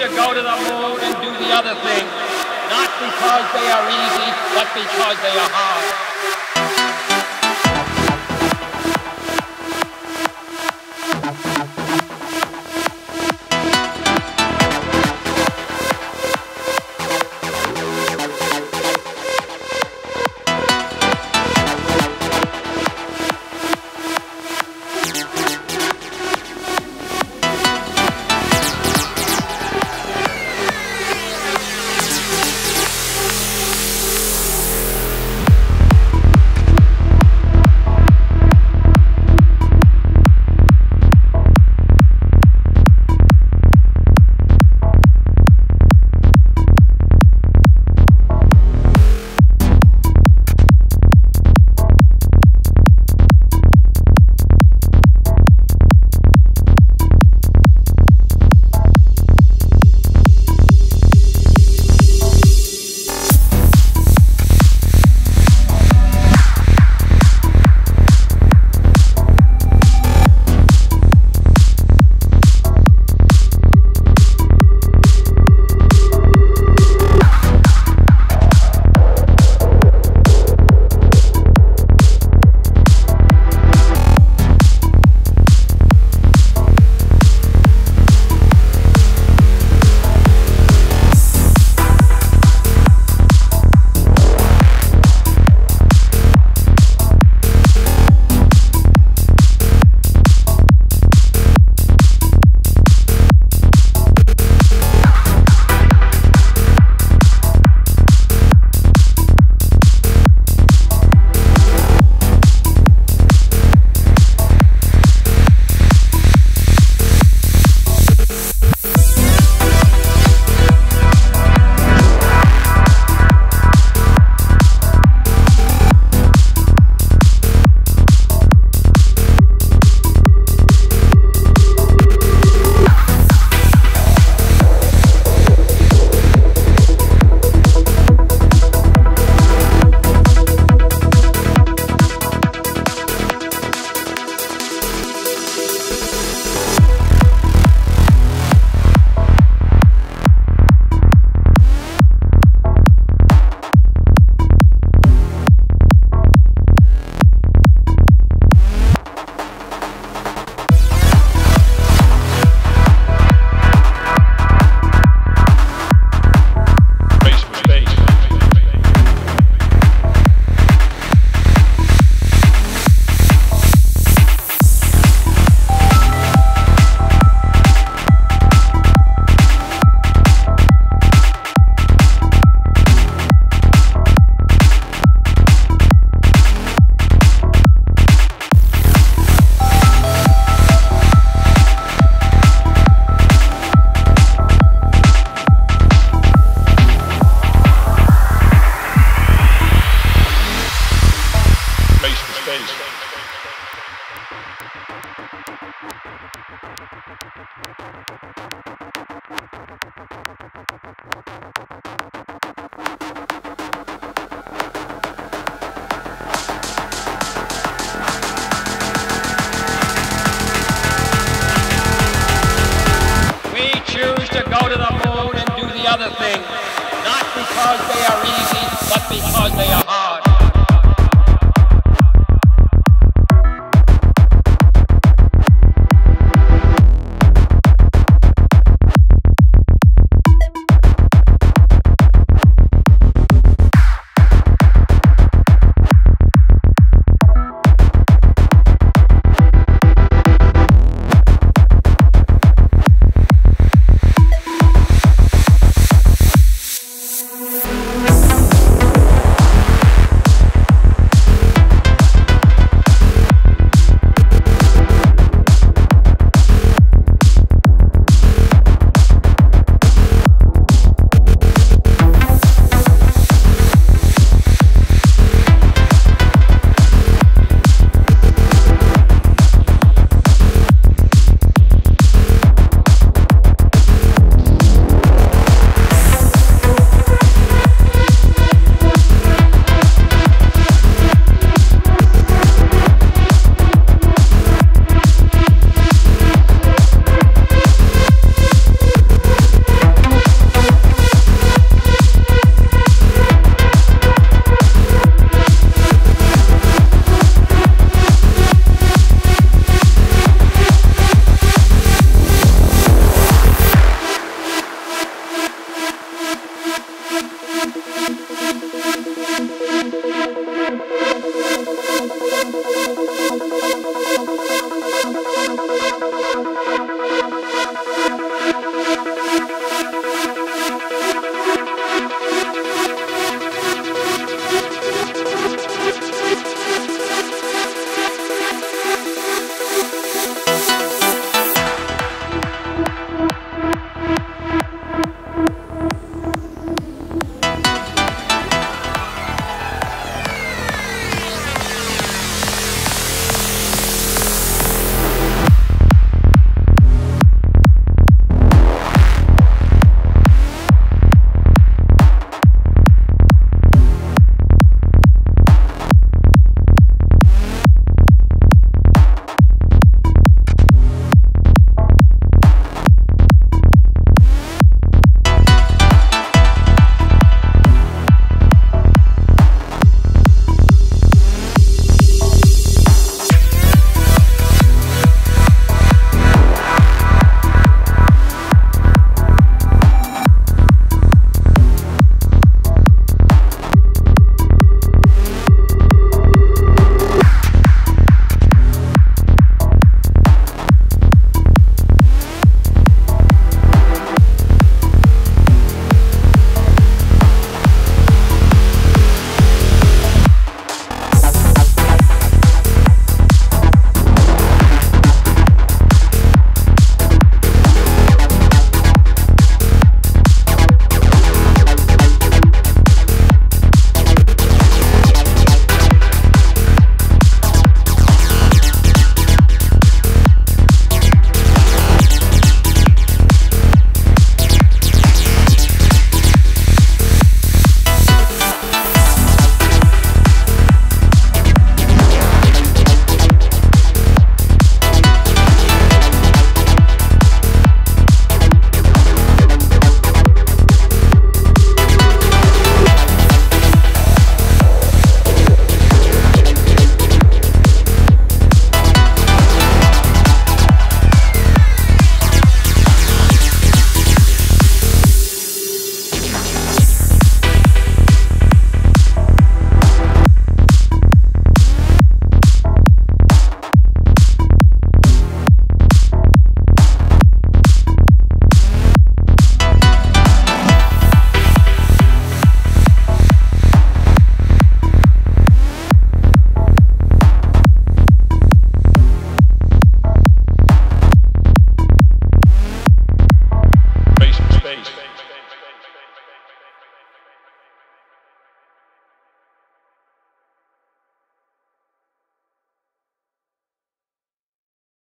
to go to the moon and do the other thing, not because they are easy, but because they are hard. Because they are easy, but because they are